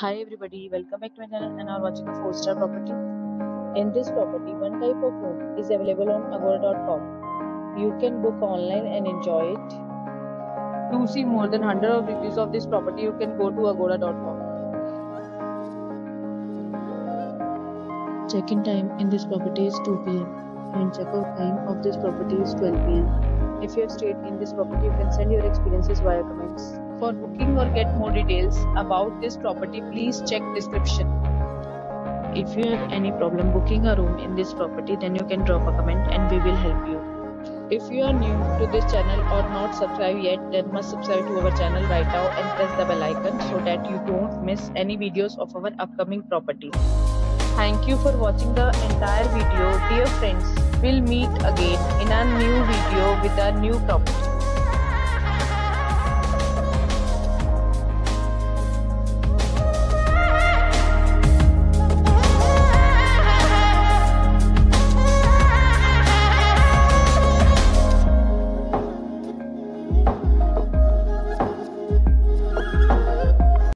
Hi everybody, welcome back to my channel and are watching a 4-star property. In this property, one type of room is available on Agoda.com. You can book online and enjoy it. To see more than 100 of reviews of this property, you can go to Agoda.com. Check-in time in this property is 2 p.m. and check-out time of this property is 12 p.m. If you have stayed in this property, you can send your experiences via comments. For booking or get more details about this property, please check description. If you have any problem booking a room in this property, then you can drop a comment and we will help you. If you are new to this channel or not subscribed yet, then must subscribe to our channel right now and press the bell icon so that you don't miss any videos of our upcoming property. Thank you for watching the entire video. Dear friends, we'll meet again in our new video with our new property.